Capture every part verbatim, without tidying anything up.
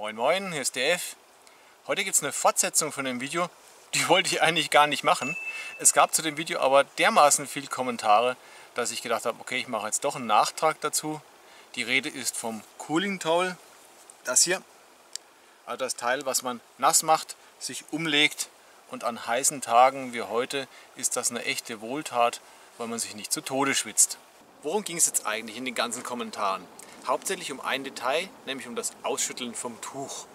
Moin Moin, hier ist der F. Heute gibt es eine Fortsetzung von dem Video, die wollte ich eigentlich gar nicht machen. Es gab zu dem Video aber dermaßen viele Kommentare, dass ich gedacht habe, okay, ich mache jetzt doch einen Nachtrag dazu. Die Rede ist vom Cooling Towel, das hier. Also das Teil, was man nass macht, sich umlegt und an heißen Tagen wie heute ist das eine echte Wohltat, weil man sich nicht zu Tode schwitzt. Worum ging es jetzt eigentlich in den ganzen Kommentaren? Hauptsächlich um ein Detail, nämlich um das Ausschütteln vom Tuch.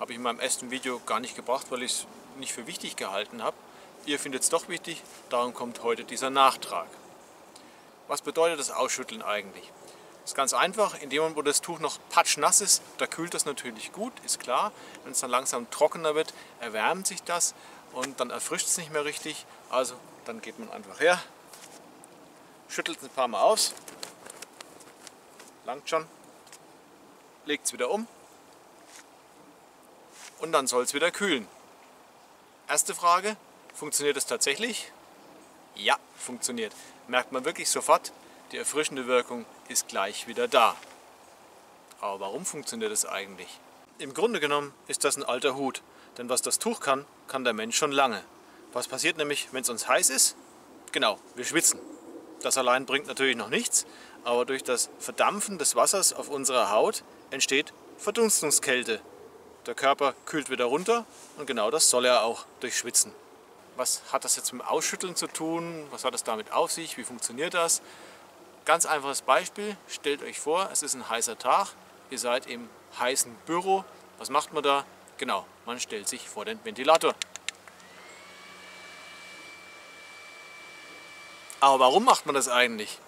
Habe ich in meinem ersten Video gar nicht gebracht, weil ich es nicht für wichtig gehalten habe. Ihr findet es doch wichtig, darum kommt heute dieser Nachtrag. Was bedeutet das Ausschütteln eigentlich? Das ist ganz einfach, in dem Moment, wo das Tuch noch patschnass ist, da kühlt das natürlich gut, ist klar. Wenn es dann langsam trockener wird, erwärmt sich das und dann erfrischt es nicht mehr richtig. Also dann geht man einfach her, schüttelt es ein paar Mal aus. Langt schon, legt es wieder um und dann soll es wieder kühlen. Erste Frage, funktioniert es tatsächlich? Ja, funktioniert. Merkt man wirklich sofort, die erfrischende Wirkung ist gleich wieder da. Aber warum funktioniert es eigentlich? Im Grunde genommen ist das ein alter Hut, denn was das Tuch kann, kann der Mensch schon lange. Was passiert nämlich, wenn es uns heiß ist? Genau, wir schwitzen. Das allein bringt natürlich noch nichts, aber durch das Verdampfen des Wassers auf unserer Haut entsteht Verdunstungskälte. Der Körper kühlt wieder runter und genau das soll er auch durch Schwitzen. Was hat das jetzt mit dem Ausschütteln zu tun? Was hat es damit auf sich? Wie funktioniert das? Ganz einfaches Beispiel. Stellt euch vor, es ist ein heißer Tag. Ihr seid im heißen Büro. Was macht man da? Genau, man stellt sich vor den Ventilator. Aber warum macht man das eigentlich?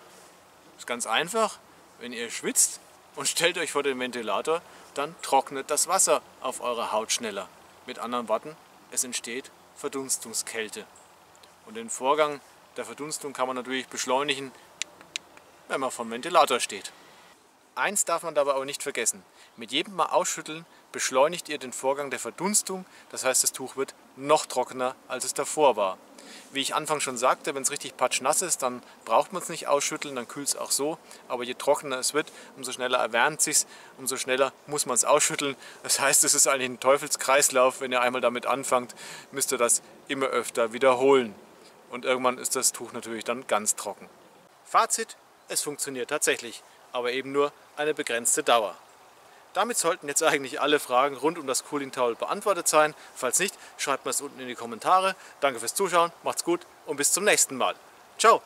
Ist ganz einfach, wenn ihr schwitzt und stellt euch vor den Ventilator, dann trocknet das Wasser auf eurer Haut schneller. Mit anderen Worten, es entsteht Verdunstungskälte. Und den Vorgang der Verdunstung kann man natürlich beschleunigen, wenn man vor dem Ventilator steht. Eins darf man dabei aber nicht vergessen. Mit jedem Mal ausschütteln beschleunigt ihr den Vorgang der Verdunstung. Das heißt, das Tuch wird noch trockener, als es davor war. Wie ich anfangs schon sagte, wenn es richtig patschnass ist, dann braucht man es nicht ausschütteln, dann kühlt es auch so. Aber je trockener es wird, umso schneller erwärmt es sich, umso schneller muss man es ausschütteln. Das heißt, es ist eigentlich ein Teufelskreislauf. Wenn ihr einmal damit anfangt, müsst ihr das immer öfter wiederholen. Und irgendwann ist das Tuch natürlich dann ganz trocken. Fazit, es funktioniert tatsächlich, aber eben nur eine begrenzte Dauer. Damit sollten jetzt eigentlich alle Fragen rund um das Cooling Towel beantwortet sein. Falls nicht, schreibt mir es unten in die Kommentare. Danke fürs Zuschauen, macht's gut und bis zum nächsten Mal. Ciao!